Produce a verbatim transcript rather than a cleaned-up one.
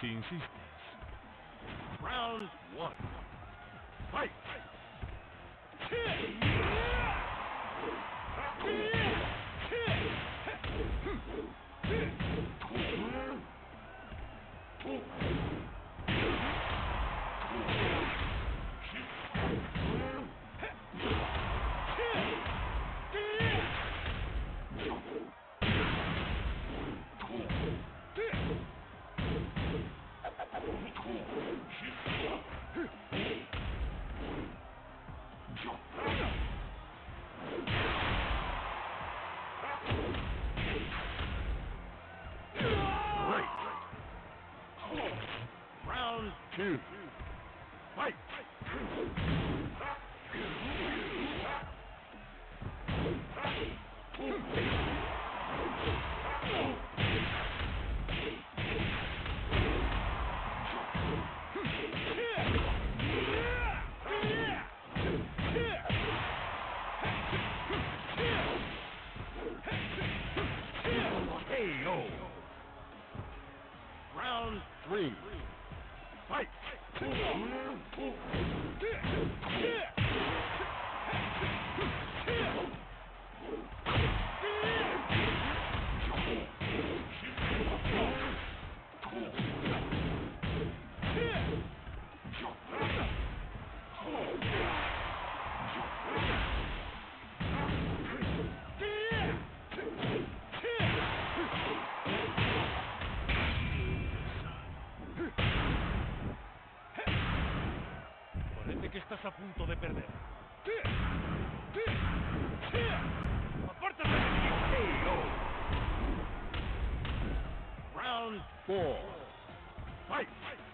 si insistes. Round one. Fight! Two. Fight! K O. Round three. Fight! Que estás a punto de perder. ¡Apártate de mí! K O. Round four. Fight!